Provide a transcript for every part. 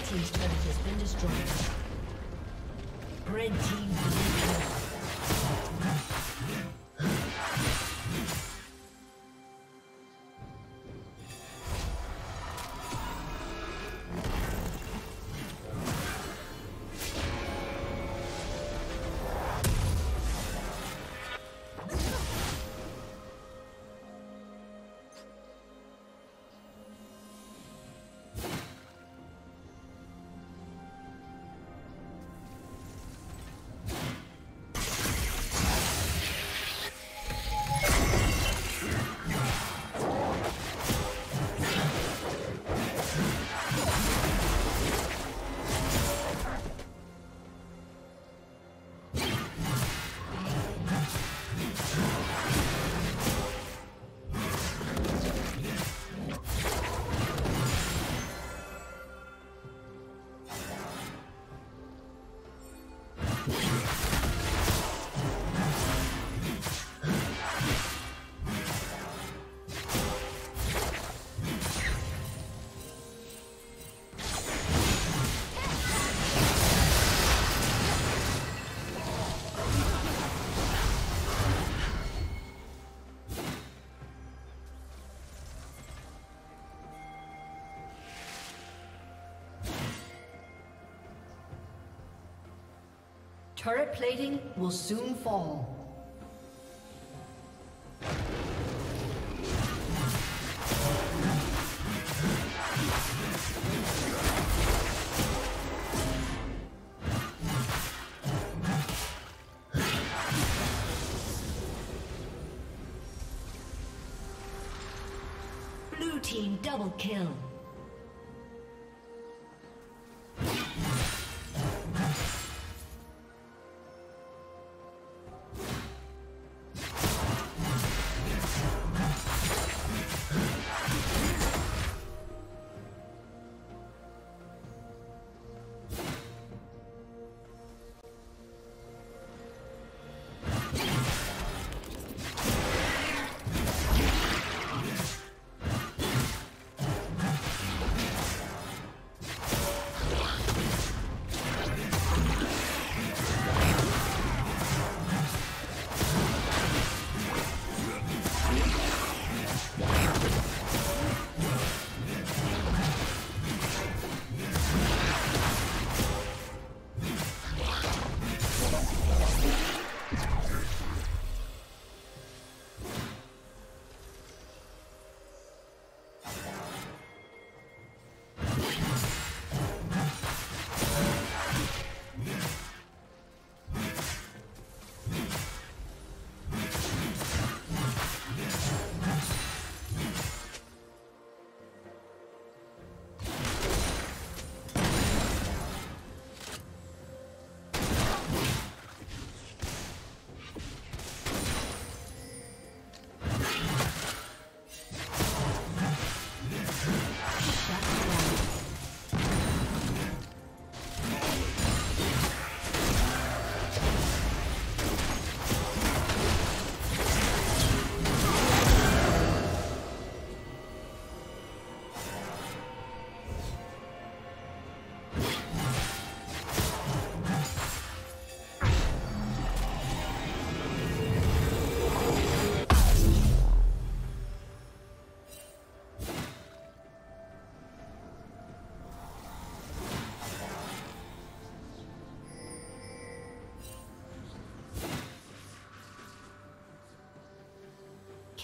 Red team's turret has been destroyed. Red team turret plating will soon fall. Blue team double kill.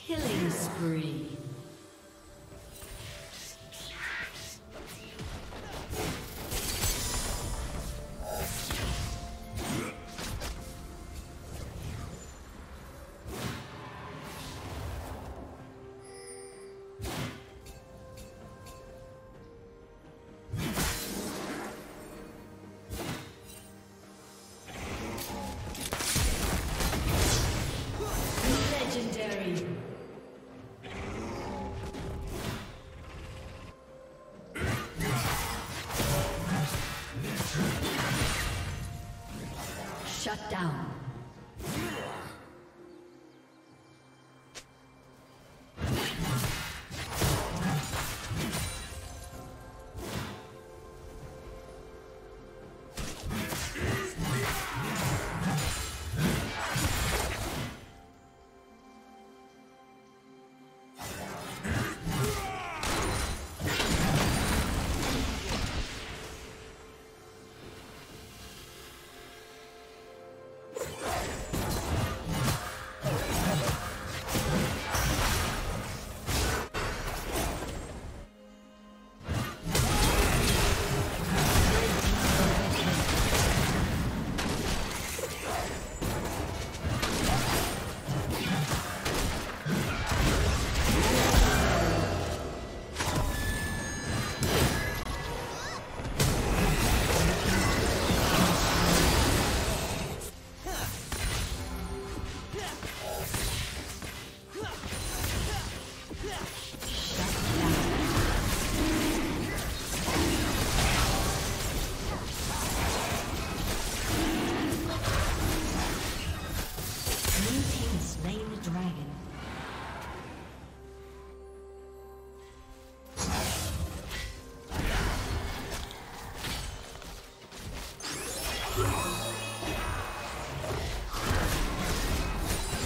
Killing spree. Shut down. Rampage.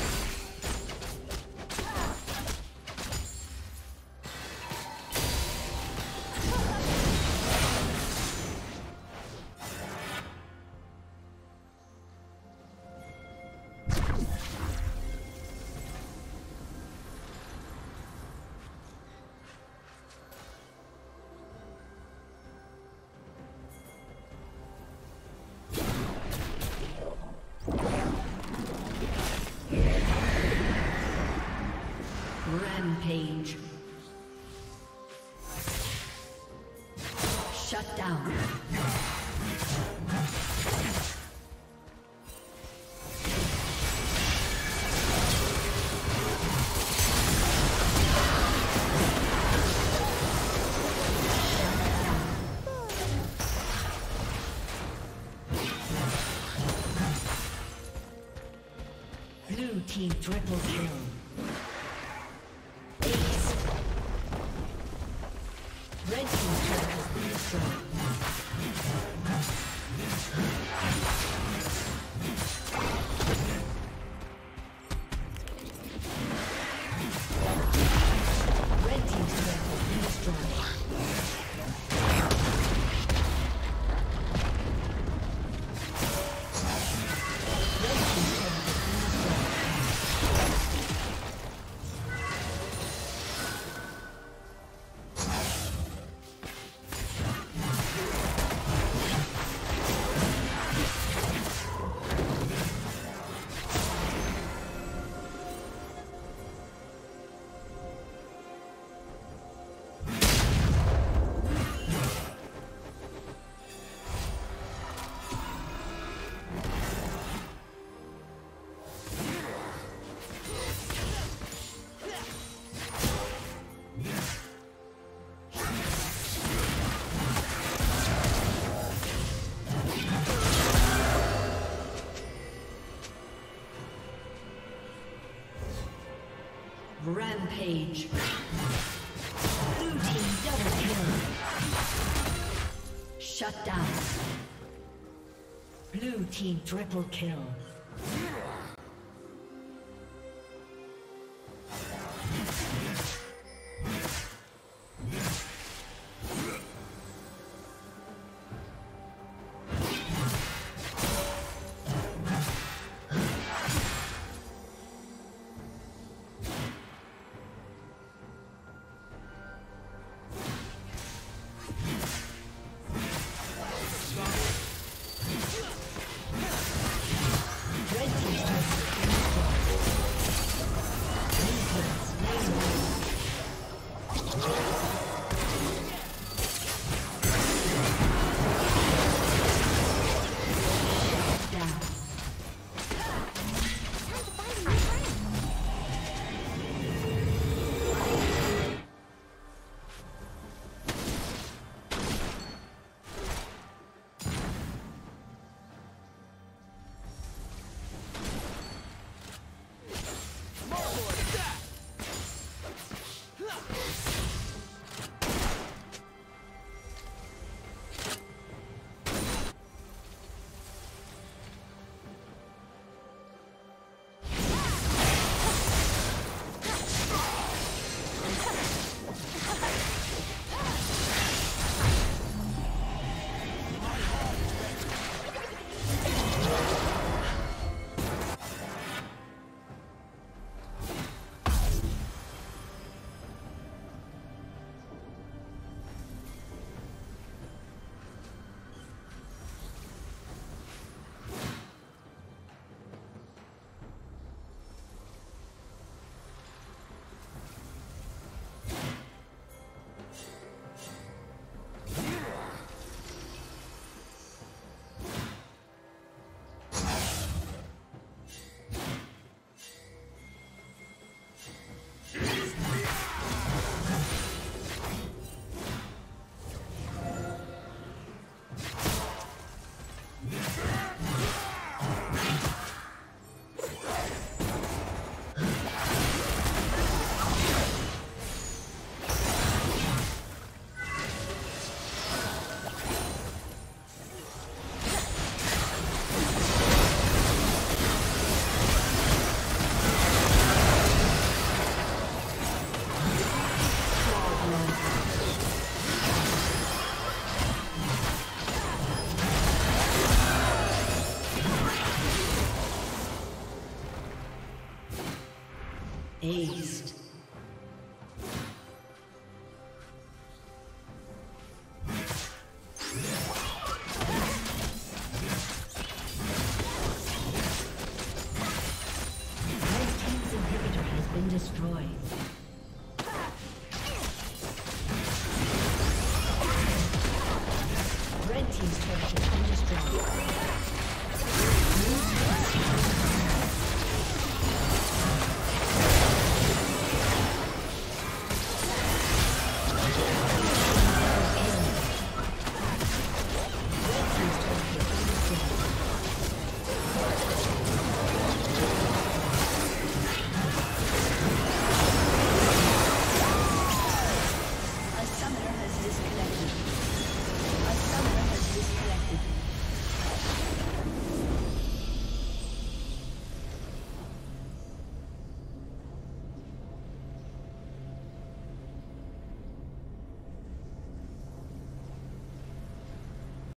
Shut down. Blue team triple kill. Rampage. Blue team double kill. Shut down. Blue team triple kill.